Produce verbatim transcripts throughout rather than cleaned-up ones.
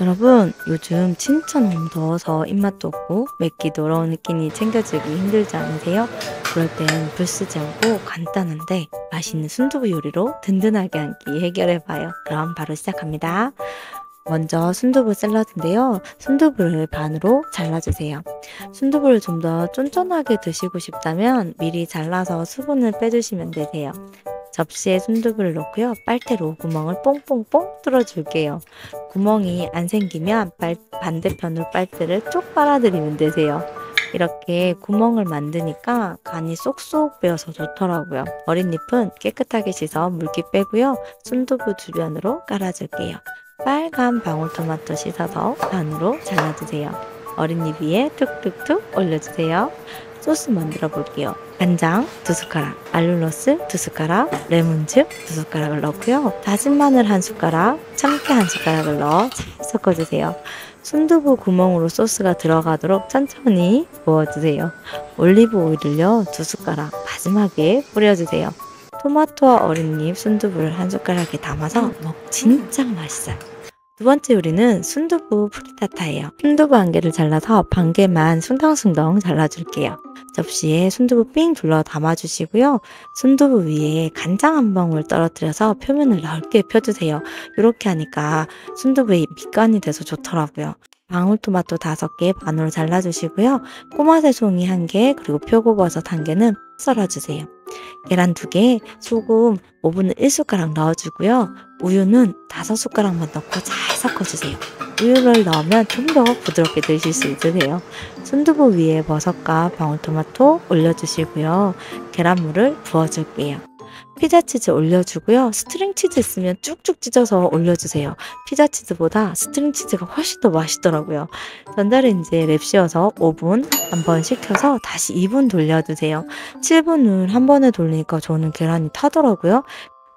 여러분, 요즘 진짜 너무 더워서 입맛도 없고 맵기 노러운 느끼니 챙겨주기 힘들지 않으세요? 그럴 땐 불 쓰지 않고 간단한데 맛있는 순두부 요리로 든든하게 한 끼 해결해봐요. 그럼 바로 시작합니다. 먼저 순두부 샐러드인데요. 순두부를 반으로 잘라주세요. 순두부를 좀 더 쫀쫀하게 드시고 싶다면 미리 잘라서 수분을 빼주시면 되세요. 접시에 순두부를 넣고요. 빨대로 구멍을 뽕뽕뽕 뚫어줄게요. 구멍이 안 생기면 빨, 반대편으로 빨대를 쭉 빨아들이면 되세요. 이렇게 구멍을 만드니까 간이 쏙쏙 배어서 좋더라고요. 어린잎은 깨끗하게 씻어 물기 빼고요. 순두부 주변으로 깔아줄게요. 빨간 방울토마토 씻어서 반으로 잘라주세요. 어린잎 위에 툭툭툭 올려주세요. 소스 만들어 볼게요. 간장 두 숟가락, 알룰로스 두 숟가락, 레몬즙 두 숟가락을 넣고요. 다진 마늘 한 숟가락, 참깨 한 숟가락을 넣어 잘 섞어주세요. 순두부 구멍으로 소스가 들어가도록 천천히 부어주세요. 올리브 오일을요 두 숟가락 마지막에 뿌려주세요. 토마토와 어린잎, 순두부를 한 숟가락에 담아서 먹 진짜 맛있어요. 두 번째 요리는 순두부 프리타타예요. 순두부 한 개를 잘라서 반 개만 숭덩숭덩 잘라줄게요. 접시에 순두부 삥 둘러 담아주시고요. 순두부 위에 간장 한 방울 떨어뜨려서 표면을 넓게 펴주세요. 이렇게 하니까 순두부에 밑간이 돼서 좋더라고요. 방울토마토 다섯 개 반으로 잘라주시고요. 꼬마새송이 한 개, 그리고 표고버섯 한 개는 썰어주세요. 계란 두 개, 소금 오분의 일 숟가락 넣어주고요. 우유는 다섯 숟가락만 넣고 잘 섞어주세요. 우유를 넣으면 좀 더 부드럽게 드실 수 있으세요. 순두부 위에 버섯과 방울토마토 올려주시고요. 계란물을 부어줄게요. 피자치즈 올려주고요. 스트링치즈 있으면 쭉쭉 찢어서 올려주세요. 피자치즈보다 스트링치즈가 훨씬 더 맛있더라고요. 전자레인지에 랩 씌워서 오 분 한번 식혀서 다시 이 분 돌려주세요. 칠 분은 한 번에 돌리니까 저는 계란이 타더라고요.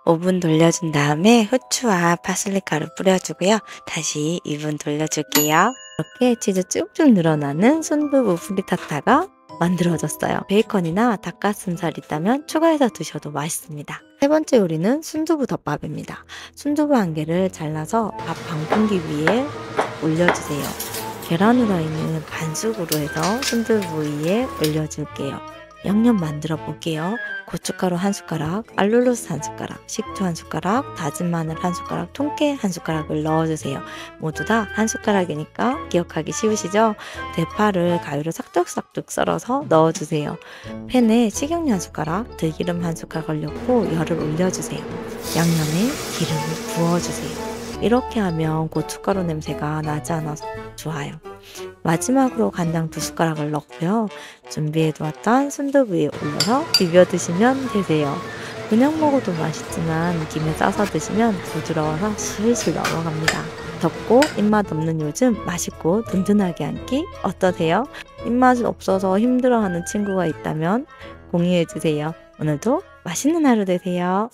오 분 돌려준 다음에 후추와 파슬리가루 뿌려주고요. 다시 이 분 돌려줄게요. 이렇게 치즈 쭉쭉 늘어나는 순두부 프리타타가 만들어졌어요. 베이컨이나 닭가슴살 있다면 추가해서 드셔도 맛있습니다. 세 번째 요리는 순두부 덮밥입니다. 순두부 한 개를 잘라서 밥 반 공기 위에 올려주세요. 계란 후라이는 반숙으로 해서 순두부 위에 올려줄게요. 양념 만들어 볼게요. 고춧가루 한 숟가락, 알룰로스 한 숟가락, 식초 한 숟가락, 다진 마늘 한 숟가락, 통깨 한 숟가락을 넣어주세요. 모두 다 한 숟가락이니까 기억하기 쉬우시죠? 대파를 가위로 싹둑싹둑 썰어서 넣어주세요. 팬에 식용유 한 숟가락, 들기름 한 숟가락을 넣고 열을 올려주세요. 양념에 기름을 부어주세요. 이렇게 하면 고춧가루 냄새가 나지 않아서 좋아요. 마지막으로 간장 두 숟가락을 넣고요. 준비해두었던 순두부에 올려서 비벼 드시면 되세요. 그냥 먹어도 맛있지만 김에 싸서 드시면 부드러워서 슬슬 넘어갑니다. 덥고 입맛 없는 요즘 맛있고 든든하게 한 끼 어떠세요? 입맛이 없어서 힘들어하는 친구가 있다면 공유해주세요. 오늘도 맛있는 하루 되세요.